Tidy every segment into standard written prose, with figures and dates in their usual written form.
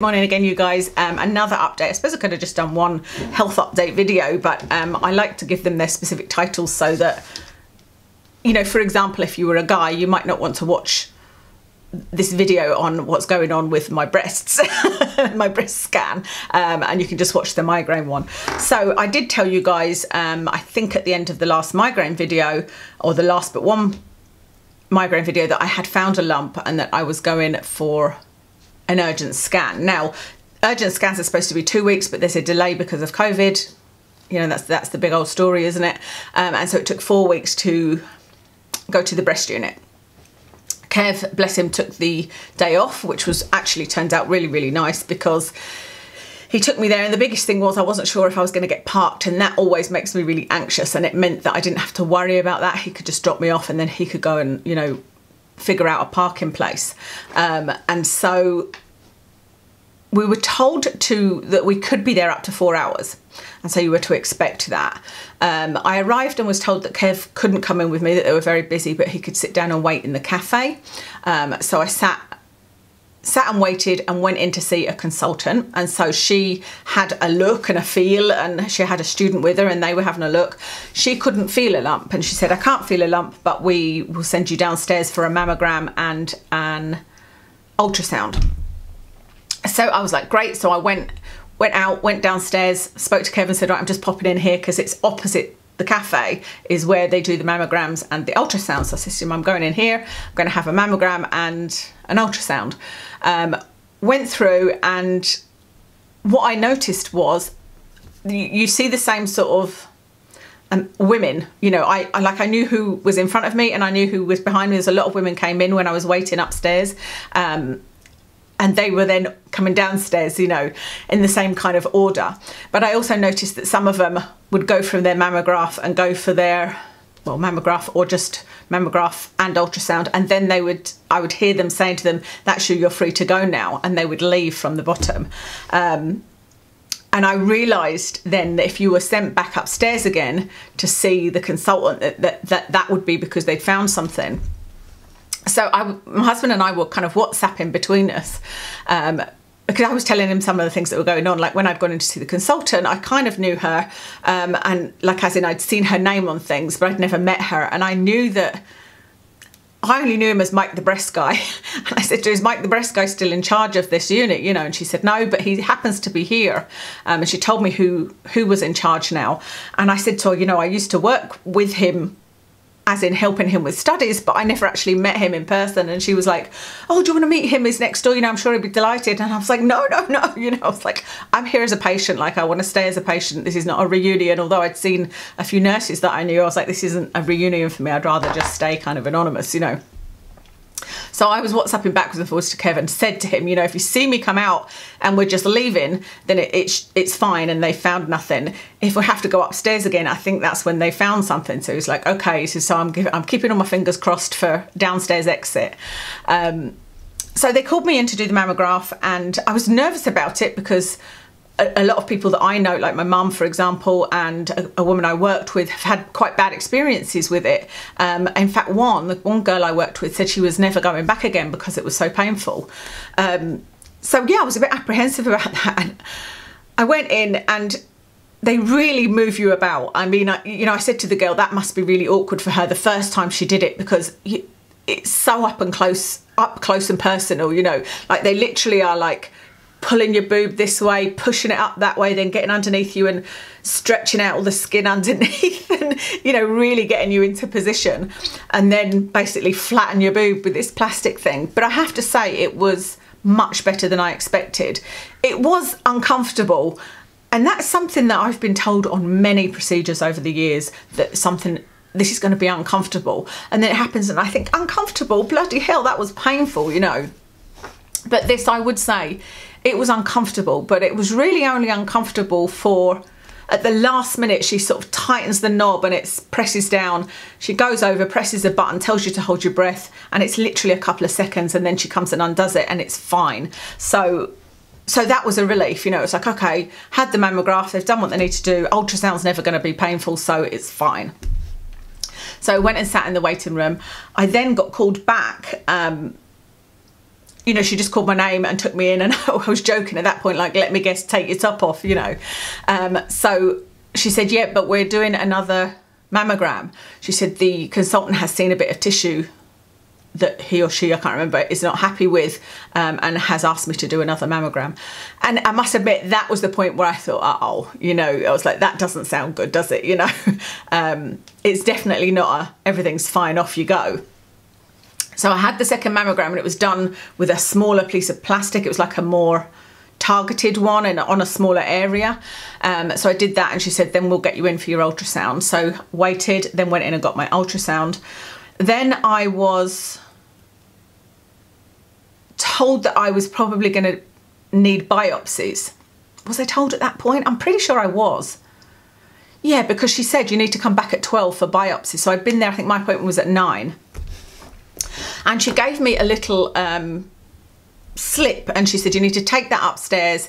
Morning again, you guys. Another update. I suppose I could have just done one health update video, but I like to give them their specific titles so that, you know, for example, if you were a guy, you might not want to watch this video on what's going on with my breasts, my breast scan, and you can just watch the migraine one. So I did tell you guys, I think at the end of the last migraine video, or the last but one migraine video, that I had found a lump and that I was going for an urgent scan. Now, urgent scans are supposed to be 2 weeks, but there's a delay because of COVID. You know, that's the big old story, isn't it? And so it took 4 weeks to go to the breast unit. Kev, bless him, took the day off, which was actually turned out really, really nice because he took me there, and the biggest thing was I wasn't sure if I was going to get parked, and that always makes me really anxious, and it meant that I didn't have to worry about that. He could just drop me off and then he could go and, you know, figure out a parking place. And so we were told that we could be there up to 4 hours, and so you were to expect that. I arrived and was told that Kev couldn't come in with me, that they were very busy, but he could sit down and wait in the cafe. So I sat and waited and went in to see a consultant, and so she had a look and a feel, and she had a student with her and they were having a look. She couldn't feel a lump, and she said, I can't feel a lump, but we will send you downstairs for a mammogram and an ultrasound. So I was like, great. So I went out, went downstairs, spoke to Kevin, said, right, I'm just popping in here because it's opposite the cafe is where they do the mammograms and the ultrasounds. So I said, I'm going in here, I'm going to have a mammogram and an ultrasound. Went through, and what I noticed was you see the same sort of women. You know, I knew who was in front of me and I knew who was behind me. There's a lot of women came in when I was waiting upstairs, and they were then coming downstairs, you know, in the same kind of order. But I also noticed that some of them would go from their mammograph and go for their, well, mammograph or just mammograph and ultrasound, and then I would hear them saying to them, that's you, you're free to go now, and they would leave from the bottom. And I realised then that if you were sent back upstairs again to see the consultant, that would be because they'd found something. So my husband and I were kind of WhatsApping between us, because I was telling him some of the things that were going on. Like when I'd gone in to see the consultant, I kind of knew her, and like as in I'd seen her name on things, but I'd never met her. And I knew that I only knew him as Mike the breast guy. And I said to her, is Mike the breast guy still in charge of this unit? You know, and she said, no, but he happens to be here. And she told me who was in charge now. And I said to her, you know, I used to work with him, as in helping him with studies, but I never actually met him in person. And she was like, oh, do you want to meet him? He's next door, you know, I'm sure he'd be delighted. And I was like, no, you know, I was like, I'm here as a patient, like I want to stay as a patient. This is not a reunion. Although I'd seen a few nurses that I knew, I was like, this isn't a reunion for me. I'd rather just stay kind of anonymous, you know. So I was WhatsApping backwards and forwards to Kevin, said to him, you know, if you see me come out and we're just leaving, then it's fine and they found nothing. If we have to go upstairs again, I think that's when they found something. So he's like, okay, so I'm keeping all my fingers crossed for downstairs exit. So they called me in to do the mammograph, and I was nervous about it because a lot of people that I know, like my mum, for example, and a woman I worked with, have had quite bad experiences with it. In fact, the one girl I worked with said she was never going back again because it was so painful. So yeah, I was a bit apprehensive about that. And I went in, and they really move you about. I mean, you know, I said to the girl, that must be really awkward for her the first time she did it, because it's so up close and personal, you know, like they literally are like, pulling your boob this way, pushing it up that way, then getting underneath you and stretching out all the skin underneath and, you know, really getting you into position, and then basically flatten your boob with this plastic thing. But I have to say it was much better than I expected. It was uncomfortable, and that's something that I've been told on many procedures over the years, that this is going to be uncomfortable, and then it happens and I think, uncomfortable? Bloody hell, that was painful, you know. But this, I would say, it was uncomfortable, but it was really only uncomfortable for, at the last minute, she sort of tightens the knob and it presses down. She goes over, presses a button, tells you to hold your breath, and it's literally a couple of seconds, and then she comes and undoes it and it's fine. So that was a relief, you know. It's like, okay, had the mammograph, they've done what they need to do. Ultrasound's never going to be painful, so it's fine. So I went and sat in the waiting room. I then got called back, you know, she just called my name and took me in, and I was joking at that point, like, let me guess, take your top off, you know. So she said, yeah, but we're doing another mammogram. She said the consultant has seen a bit of tissue that he or she, I can't remember, is not happy with, and has asked me to do another mammogram. And I must admit, that was the point where I thought, oh, you know, I was like, that doesn't sound good, does it? You know, it's definitely not a, everything's fine, off you go. So I had the second mammogram, and it was done with a smaller piece of plastic. It was like a more targeted one and on a smaller area. So I did that, and she said, then we'll get you in for your ultrasound. So waited, then went in and got my ultrasound. Then I was told that I was probably going to need biopsies. Was I told at that point? I'm pretty sure I was. Yeah, because she said you need to come back at 12 for biopsy. So I'd been there, I think my appointment was at 9. And she gave me a little slip, and she said, you need to take that upstairs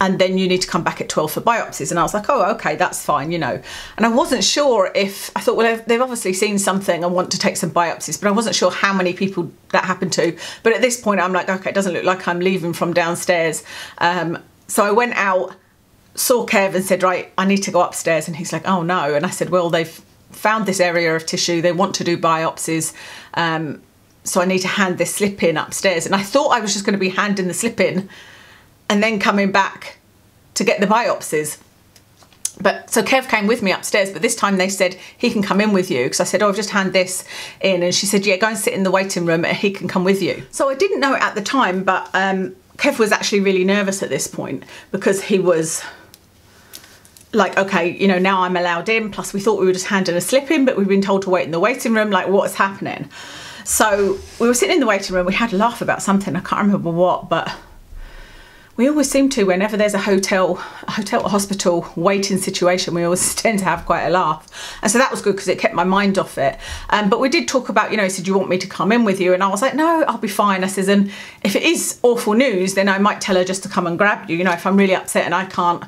and then you need to come back at 12 for biopsies. And I was like, oh, okay, that's fine, you know. And I wasn't sure if, I thought, well, they've obviously seen something and want to take some biopsies, but I wasn't sure how many people that happened to. But at this point, I'm like, okay, it doesn't look like I'm leaving from downstairs. So I went out, saw Kev and said, right, I need to go upstairs. And he's like, oh no. And I said, well, they've found this area of tissue, they want to do biopsies, so I need to hand this slip in upstairs. And I thought I was just going to be handing the slip in and then coming back to get the biopsies. But so Kev came with me upstairs, but this time they said, he can come in with you, because I said, oh, I've just handed this in. And she said, yeah, go and sit in the waiting room and he can come with you. So I didn't know it at the time, but Kev was actually really nervous at this point, because he was like, okay, you know, now I'm allowed in, plus we thought we were just handing a slip in, but we've been told to wait in the waiting room, like, what's happening? So we were sitting in the waiting room, we had a laugh about something, I can't remember what, but we always seem to, whenever there's a hotel or hospital waiting situation, we always tend to have quite a laugh. And so that was good, because it kept my mind off it. But we did talk about, you know, he said, do you want me to come in with you? And I was like, no, I'll be fine. I says, and if it is awful news, then I might tell her just to come and grab you. You know, if I'm really upset and I can't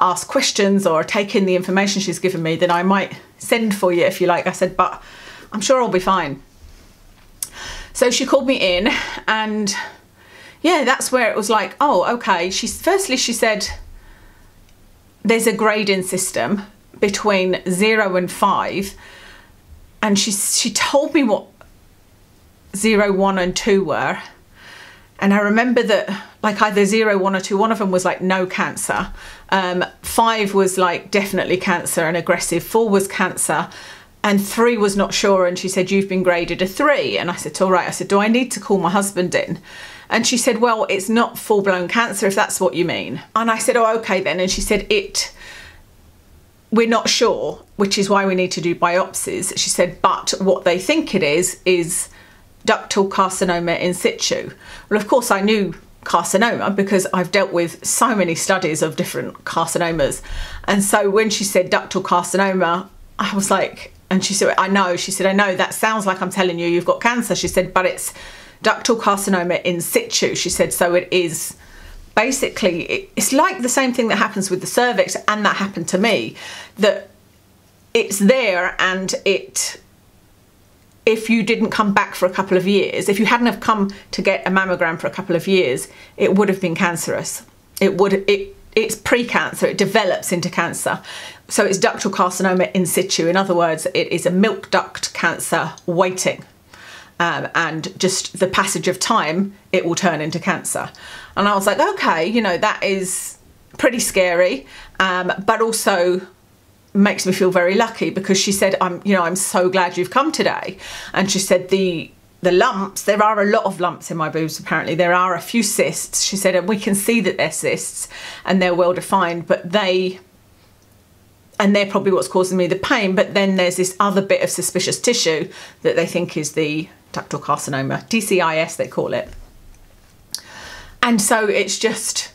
ask questions or take in the information she's given me, then I might send for you if you like. I said, but I'm sure I'll be fine. So she called me in, and yeah, that's where it was like, oh, okay. Firstly, she said, there's a grading system between 0 and 5. And she told me what 0, 1 and 2 were. And I remember that, like, either 0, 1 or 2, one of them was like no cancer. 5 was like definitely cancer and aggressive. 4 was cancer. And 3 was not sure. And she said, you've been graded a 3. And I said, all right. I said, do I need to call my husband in? And she said, well, it's not full-blown cancer, if that's what you mean. And I said, oh, okay then. And she said, we're not sure, which is why we need to do biopsies. She said, but what they think it is ductal carcinoma in situ. Well, of course I knew carcinoma, because I've dealt with so many studies of different carcinomas. And so when she said ductal carcinoma, I was like, and she said, I know. She said, I know, that sounds like I'm telling you you've got cancer. She said, but it's ductal carcinoma in situ. She said, so it is basically, it's like the same thing that happens with the cervix, and that happened to me, that it's there, and it, if you didn't come back for a couple of years, if you hadn't have come to get a mammogram for a couple of years, it would have been cancerous. It's pre-cancer, it develops into cancer. So it's ductal carcinoma in situ. In other words, it is a milk duct cancer waiting. And just the passage of time, it will turn into cancer. And I was like, okay, you know, that is pretty scary, but also makes me feel very lucky, because she said, I'm so glad you've come today. And she said, the lumps, there are a lot of lumps in my boobs, apparently. There are a few cysts, she said, and we can see that they're cysts and they're well defined, but they're probably what's causing me the pain. But then there's this other bit of suspicious tissue that they think is the ductal carcinoma, DCIS they call it. And so it's just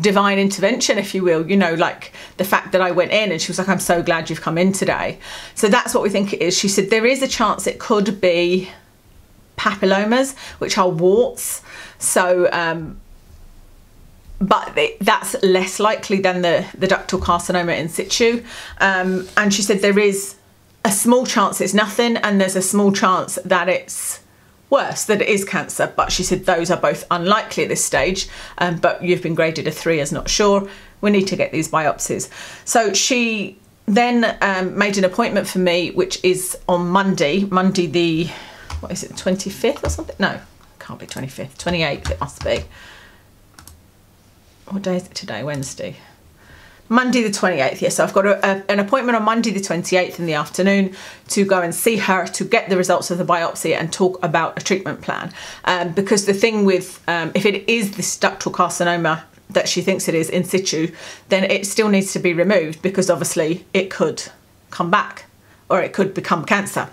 divine intervention, if you will, you know, like the fact that I went in and she was like, I'm so glad you've come in today. So that's what we think it is. She said, there is a chance it could be papillomas, which are warts. So, but that's less likely than the ductal carcinoma in situ. And she said, there is a small chance it's nothing, and there's a small chance that it's worse, that it is cancer, but she said those are both unlikely at this stage, but you've been graded a 3 as not sure, we need to get these biopsies. So she then made an appointment for me, which is on Monday the, what is it, 25th or something? No, can't be 25th, 28th it must be. What day is it today? Wednesday. Monday the 28th, yes. So I've got an appointment on Monday the 28th in the afternoon to go and see her to get the results of the biopsy and talk about a treatment plan. Because the thing with, if it is this ductal carcinoma that she thinks it is in situ, then it still needs to be removed, because obviously it could come back or it could become cancer.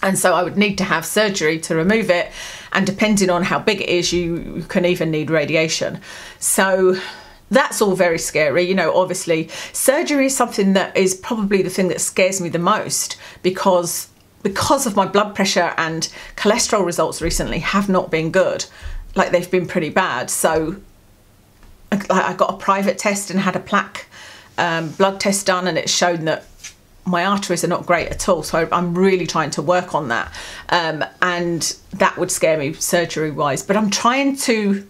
And so I would need to have surgery to remove it. And depending on how big it is, you can even need radiation. So that's all very scary. You know, obviously surgery is something that is probably the thing that scares me the most, because of my blood pressure and cholesterol results recently have not been good. Like, they've been pretty bad. So I got a private test and had a plaque blood test done, and it showed that my arteries are not great at all. So I'm really trying to work on that. And that would scare me surgery wise, but I'm trying to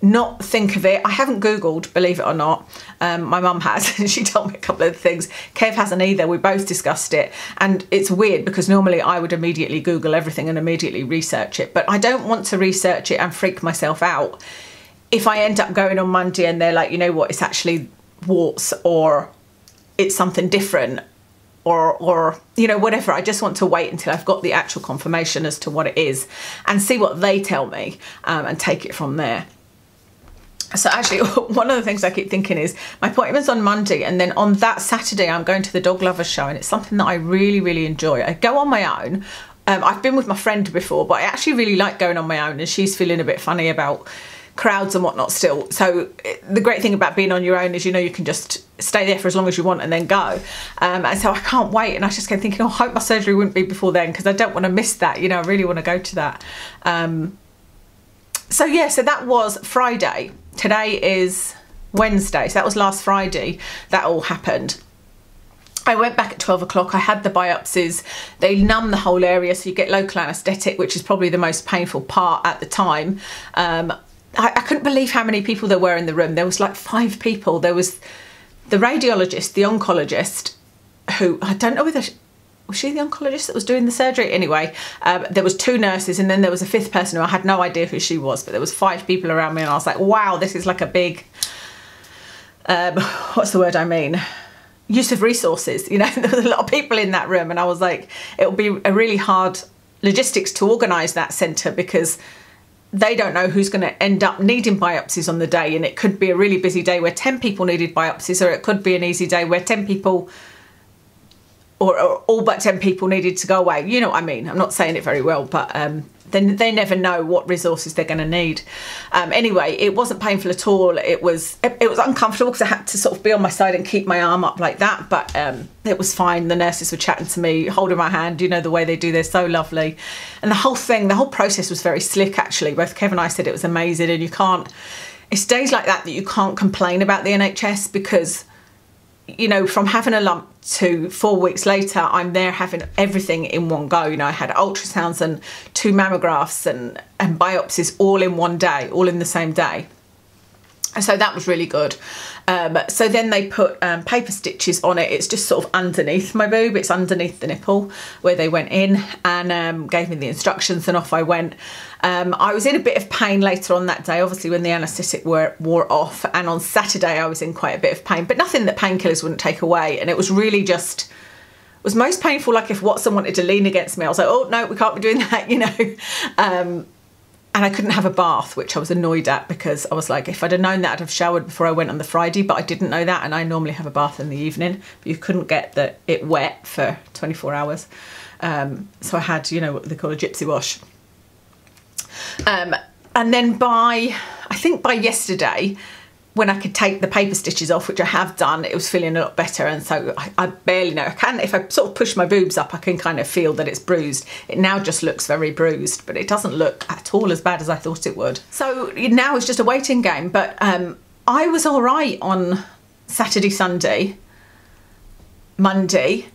not think of it. I haven't Googled, believe it or not. My mum has, and she told me a couple of things. Kev hasn't either. We both discussed it. And it's weird, because normally I would immediately Google everything and immediately research it, but I don't want to research it and freak myself out if I end up going on Monday and they're like, you know what, it's actually warts, or it's something different, or you know, whatever. I just want to wait until I've got the actual confirmation as to what it is and see what they tell me, and take it from there. So actually, one of the things I keep thinking is my appointment's on Monday, and then on that Saturday I'm going to the Dog Lovers show, and it's something that I really, really enjoy. I go on my own. I've been with my friend before, but I actually really like going on my own, and she's feeling a bit funny about crowds and whatnot still. So the great thing about being on your own is, you know, you can just stay there for as long as you want and then go. And so I can't wait, and I just kept thinking, oh, I hope my surgery wouldn't be before then, because I don't want to miss that. You know, I really want to go to that. So yeah, so that was Friday. Today is Wednesday, so that was last Friday that all happened. I went back at 12 o'clock, I had the biopsies, they numb the whole area, so you get local anaesthetic, which is probably the most painful part at the time. I couldn't believe how many people there were in the room. There was like 5 people. There was the radiologist, the oncologist, who, I don't know whether, was she the oncologist that was doing the surgery? Anyway, there was 2 nurses, and then there was a 5th person who I had no idea who she was, but there was 5 people around me, and I was like, wow, this is like a big, what's the word I mean? Use of resources. You know, there was a lot of people in that room, and I was like, it'll be a really hard logistics to organise that centre, because they don't know who's going to end up needing biopsies on the day, and it could be a really busy day where 10 people needed biopsies, or it could be an easy day where 10 people or all but 10 people needed to go away. You know what I mean? I'm not saying it very well, but then they never know what resources they're going to need. Anyway, it wasn't painful at all. It was uncomfortable because I had to sort of be on my side and keep my arm up like that, but it was fine. The nurses were chatting to me, holding my hand, you know, the way they do, they're so lovely. And the whole process was very slick, actually. Both Kev and I said it was amazing, and you can't, it's days like that that you can't complain about the NHS, because, you know, from having a lump to 4 weeks later, I'm there having everything in one go. You know, I had ultrasounds and 2 mammographs and biopsies all in one day, all in the same day. And so that was really good. So then they put paper stitches on it. It's just sort of underneath my boob. It's underneath the nipple where they went in, and gave me the instructions, and off I went. I was in a bit of pain later on that day, obviously, when the anaesthetic wore off. And on Saturday, I was in quite a bit of pain, but nothing that painkillers wouldn't take away. And it was really just, it was most painful, like if Watson wanted to lean against me, I was like, oh, no, we can't be doing that, you know. And I couldn't have a bath, which I was annoyed at, because I was like, if I'd have known that, I'd have showered before I went on the Friday, but I didn't know that, and I normally have a bath in the evening, but you couldn't get it wet for 24 hours. So I had, you know, what they call a gypsy wash. And then I think by yesterday, when I could take the paper stitches off, which I have done, it was feeling a lot better. And so I barely know. If I sort of push my boobs up, I can kind of feel that it's bruised. It now just looks very bruised, but it doesn't look at all as bad as I thought it would. So now it's just a waiting game, but I was all right on Saturday, Sunday, Monday.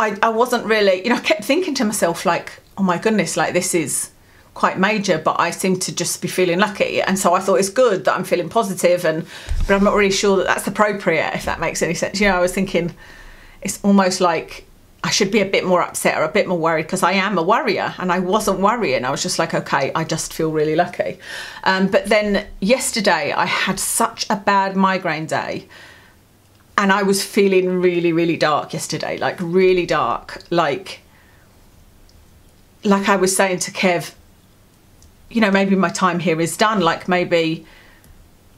I wasn't really, you know, I kept thinking to myself, like, oh my goodness, like this is quite major, but I seem to just be feeling lucky. And so I thought it's good that I'm feeling positive, but I'm not really sure that that's appropriate, if that makes any sense. You know, I was thinking it's almost like I should be a bit more upset or a bit more worried, because I am a worrier, and I wasn't worrying. I was just like, okay, I just feel really lucky. But then yesterday I had such a bad migraine day, and I was feeling really, really dark yesterday, like really dark. Like I was saying to Kev, you know, maybe my time here is done. Like maybe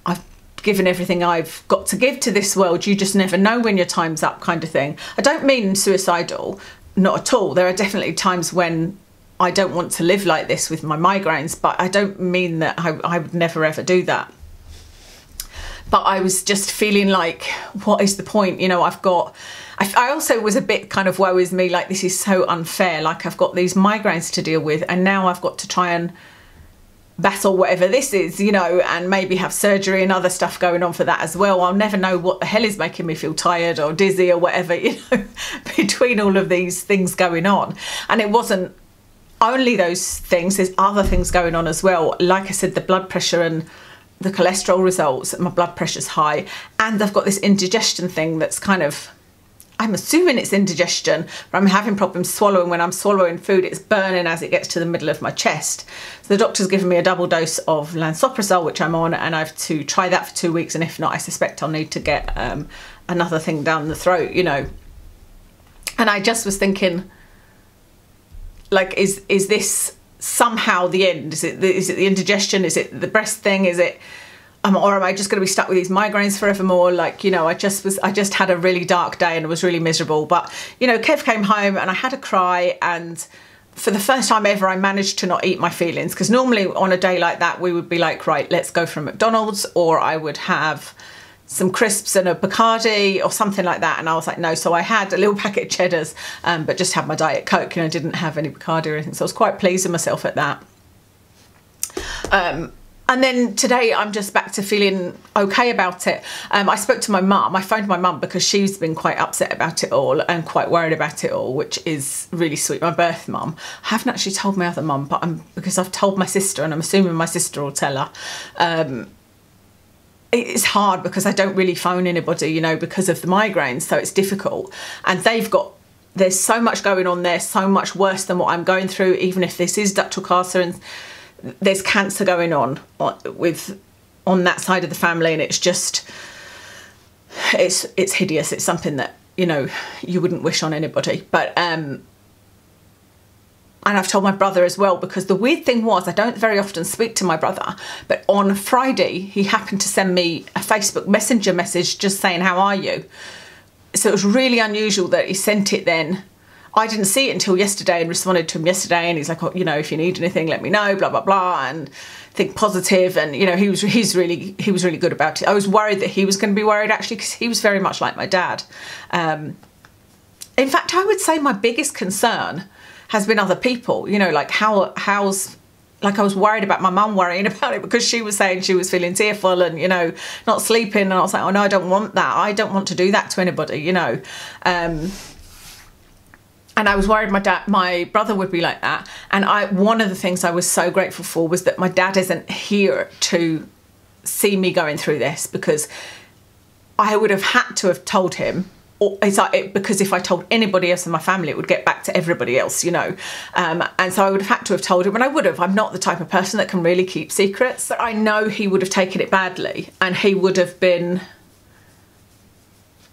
I've given everything I've got to give to this world. You just never know when your time's up, kind of thing. I don't mean suicidal, not at all. There are definitely times when I don't want to live like this with my migraines, but I don't mean that I would never ever do that. But I was just feeling like, what is the point? You know, I've got, I also was a bit kind of woe is me, like this is so unfair. Like I've got these migraines to deal with, and now I've got to try and battle whatever this is, you know, and maybe have surgery and other stuff going on for that as well. I'll never know what the hell is making me feel tired or dizzy or whatever, you know, between all of these things going on. And it wasn't only those things, there's other things going on as well. Like I said, the blood pressure and the cholesterol results, my blood pressure's high, and I've got this indigestion thing that's kind of, I'm assuming it's indigestion, but I'm having problems swallowing. When I'm swallowing food, it's burning as it gets to the middle of my chest. So the doctor's given me a double dose of lansoprazole, which I'm on, and I have to try that for 2 weeks, and if not, I suspect I'll need to get another thing down the throat, you know. And I just was thinking, like, is this somehow the end? Is it the indigestion? Is it the breast thing? Is it, or am I just going to be stuck with these migraines forevermore? Like, you know, I just had a really dark day and was really miserable. But, you know, Kev came home and I had a cry, and for the first time ever, I managed to not eat my feelings, because normally on a day like that, we would be like, right, let's go for McDonald's, or I would have some crisps and a Bacardi or something like that. And I was like, no. So I had a little packet of cheddars, but just had my Diet Coke, and I didn't have any Bacardi or anything. So I was quite pleased with myself at that. And then today I'm just back to feeling okay about it. I spoke to my mum, I phoned my mum, because she's been quite upset about it all and quite worried about it all, which is really sweet, my birth mum. I haven't actually told my other mum, but because I've told my sister, and I'm assuming my sister will tell her. It's hard because I don't really phone anybody, you know, because of the migraines, so it's difficult. And they've got, there's so much going on there, so much worse than what I'm going through, even if this is ductal carcinoma. There's cancer going on on that side of the family, and it's just, it's hideous. It's something that, you know, you wouldn't wish on anybody. But and I've told my brother as well, because the weird thing was, I don't very often speak to my brother, but on Friday he happened to send me a Facebook Messenger message just saying, how are you? So it was really unusual that he sent it then. I didn't see it until yesterday and responded to him yesterday, and he's like, oh, you know, if you need anything, let me know, blah blah blah, and think positive. And you know, he was really good about it. I was worried that he was going to be worried, actually, because he was very much like my dad. In fact, I would say my biggest concern has been other people, you know, like how's, like I was worried about my mum worrying about it, because she was saying she was feeling tearful and, you know, not sleeping, and I was like, oh no, I don't want that, I don't want to do that to anybody, you know. And I was worried my brother would be like that. And one of the things I was so grateful for was that my dad isn't here to see me going through this, because I would have had to have told him, or it's like because if I told anybody else in my family, it would get back to everybody else, you know. And so I would have had to have told him, and I would have. I'm not the type of person that can really keep secrets. But I know he would have taken it badly, and he would have been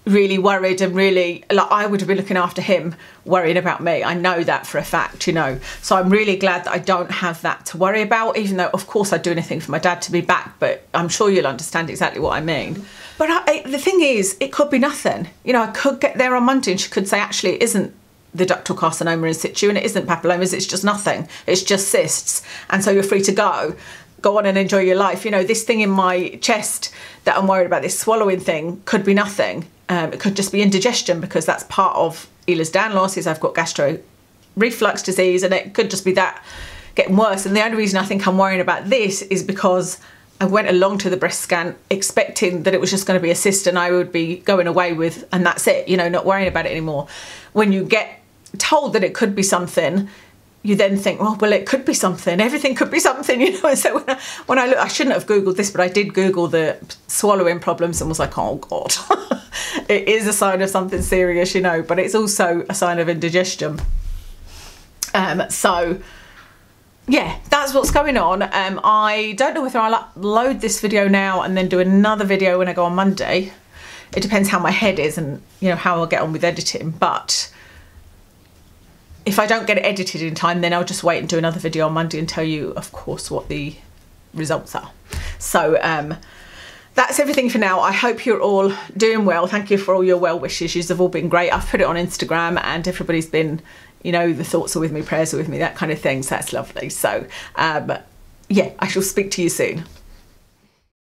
really worried, and really, like, I would have been looking after him, worrying about me. I know that for a fact, you know. So I'm really glad that I don't have that to worry about, even though of course I'd do anything for my dad to be back, but I'm sure you'll understand exactly what I mean. But the thing is, it could be nothing. You know, I could get there on Monday and she could say, actually, it isn't the ductal carcinoma in situ, and it isn't papillomas, it's just nothing. It's just cysts. And so you're free to go on and enjoy your life. You know, this thing in my chest that I'm worried about, this swallowing thing, could be nothing. It could just be indigestion, because that's part of Ehlers-Danlos, is I've got gastro reflux disease, and it could just be that getting worse. And the only reason I think I'm worrying about this is because I went along to the breast scan expecting that it was just going to be a cyst and I would be going away with, and that's it, you know, not worrying about it anymore. When you get told that it could be something, you then think, well, it could be something. Everything could be something, you know. And so when I look, I shouldn't have Googled this, but I did Google the swallowing problems and was like, oh God, it is a sign of something serious, you know, but it's also a sign of indigestion. So yeah, that's what's going on. I don't know whether I'll upload this video now and then do another video when I go on Monday. It depends how my head is and, you know, how I'll get on with editing, but if I don't get it edited in time, then I'll just wait and do another video on Monday and tell you, of course, what the results are. So that's everything for now. I hope you're all doing well. Thank you for all your well wishes. You've all been great. I've put it on Instagram and everybody's been, you know, the thoughts are with me, prayers are with me, that kind of thing. So that's lovely. So yeah, I shall speak to you soon.